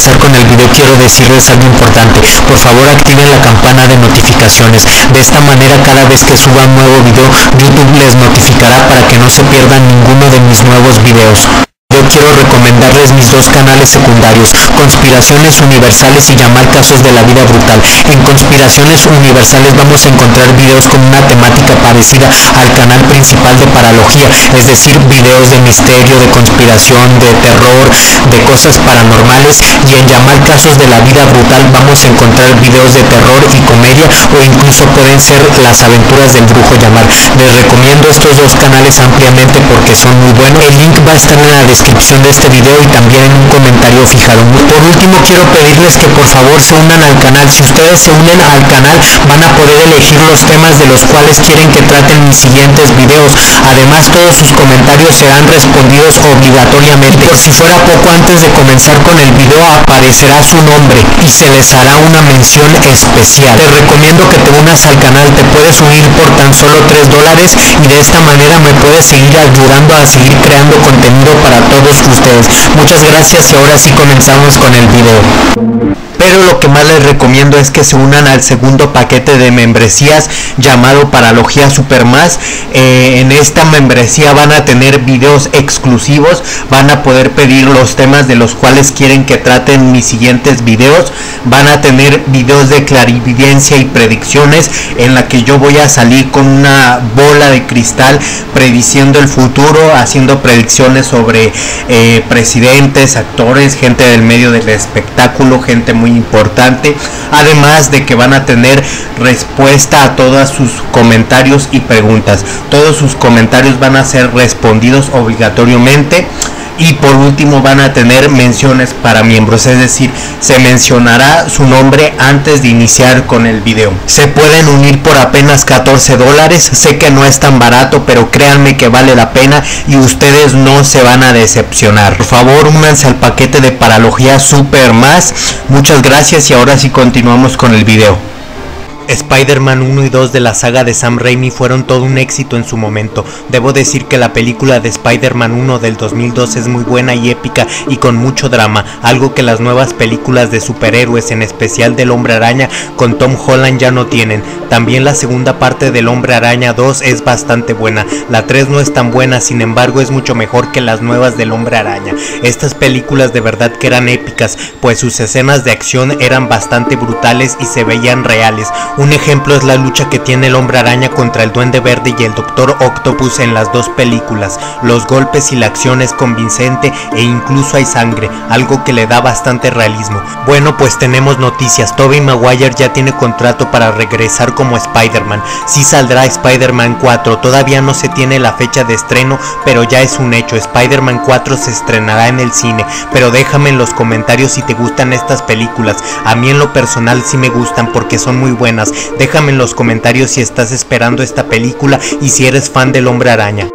comenzar con el video, quiero decirles algo importante. Por favor, activen la campana de notificaciones. De esta manera, cada vez que suba un nuevo video, YouTube les notificará para que no se pierdan ninguno de mis nuevos videos. Yo quiero recomendarles mis dos canales secundarios, Conspiraciones Universales y Jamal Casos de la Vida Brutal. En Conspiraciones Universales vamos a encontrar videos con una temática parecida al canal principal de Paralogía, es decir, videos de misterio, de conspiración, de terror, de cosas paranormales. Y en Jamal Casos de la Vida Brutal vamos a encontrar videos de terror y comedia, o incluso pueden ser las aventuras del brujo Jamal. Les recomiendo estos dos canales ampliamente porque son muy buenos. El link va a estar en la descripción de este video y también en un comentario fijado. Por último, quiero pedirles que por favor se unan al canal. Si ustedes se unen al canal, van a poder elegir los temas de los cuales quieren que traten mis siguientes videos. Además, todos sus comentarios serán respondidos obligatoriamente. Por si fuera poco, antes de comenzar con el video aparecerá su nombre y se les hará una mención especial. Te recomiendo que te unas al canal. Te puedes unir por tan solo $3 y de esta manera me puedes seguir ayudando a seguir creando contenido para todos ustedes. Muchas gracias y ahora sí comenzamos con el video. Pero lo que más les recomiendo es que se unan al segundo paquete de membresías llamado Paralogía Supermás. En esta membresía van a tener videos exclusivos, van a poder pedir los temas de los cuales quieren que traten mis siguientes videos, van a tener videos de clarividencia y predicciones en la que yo voy a salir con una bola de cristal prediciendo el futuro, haciendo predicciones sobre presidentes, actores, gente del medio del espectáculo, gente muy importante, además de que van a tener respuesta a todos sus comentarios y preguntas. Todos sus comentarios van a ser respondidos obligatoriamente. Y por último van a tener menciones para miembros, es decir, se mencionará su nombre antes de iniciar con el video. Se pueden unir por apenas $14, sé que no es tan barato, pero créanme que vale la pena y ustedes no se van a decepcionar. Por favor, únanse al paquete de Paralogía Supermás. Muchas gracias y ahora sí continuamos con el video. Spider-Man 1 y 2 de la saga de Sam Raimi fueron todo un éxito en su momento. Debo decir que la película de Spider-Man 1 del 2002 es muy buena y épica y con mucho drama, algo que las nuevas películas de superhéroes, en especial del Hombre Araña con Tom Holland, ya no tienen. También la segunda parte del Hombre Araña 2 es bastante buena, la 3 no es tan buena, sin embargo es mucho mejor que las nuevas del Hombre Araña. Estas películas de verdad que eran épicas, pues sus escenas de acción eran bastante brutales y se veían reales. Un ejemplo es la lucha que tiene el Hombre Araña contra el Duende Verde y el Doctor Octopus en las dos películas. Los golpes y la acción es convincente e incluso hay sangre, algo que le da bastante realismo. Bueno, pues tenemos noticias. Tobey Maguire ya tiene contrato para regresar como Spider-Man. Sí saldrá Spider-Man 4, todavía no se tiene la fecha de estreno, pero ya es un hecho. Spider-Man 4 se estrenará en el cine, pero déjame en los comentarios si te gustan estas películas. A mí en lo personal sí me gustan porque son muy buenas. Déjame en los comentarios si estás esperando esta película y si eres fan del Hombre Araña.